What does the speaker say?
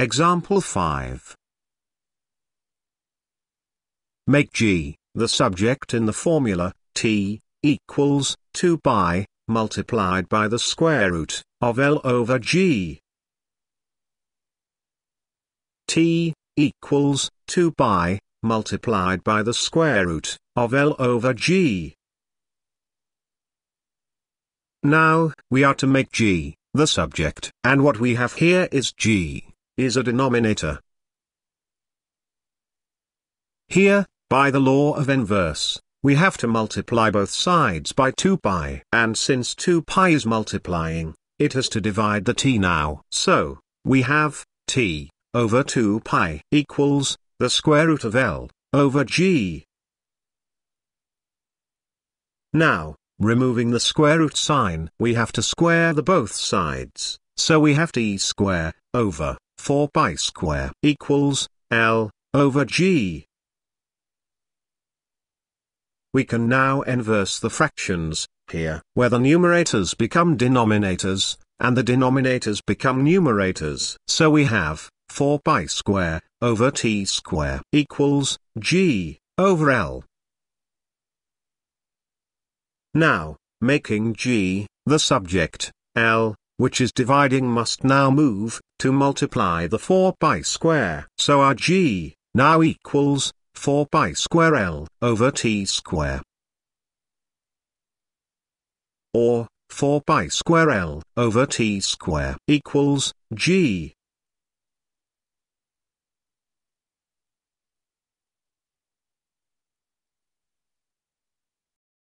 Example 5. Make G, the subject in the formula, t equals 2π, multiplied by the square root of L over G. t equals 2π, multiplied by the square root of L over G. Now, we are to make G, the subject, and what we have here is G, is a denominator. Here, by the law of inverse, we have to multiply both sides by 2π, and since 2π is multiplying, it has to divide the t now. So, we have t over 2π equals the square root of L over G. Now, removing the square root sign, we have to square the both sides, so we have t square over 4π square equals L over G. We can now inverse the fractions, here, where the numerators become denominators, and the denominators become numerators. So we have, 4π square, over t square, equals, G, over L. Now, making G, the subject, L, which is dividing must now move, to multiply the 4π square. So our G, now equals, 4π square L over t square, or 4π square L over t square equals G.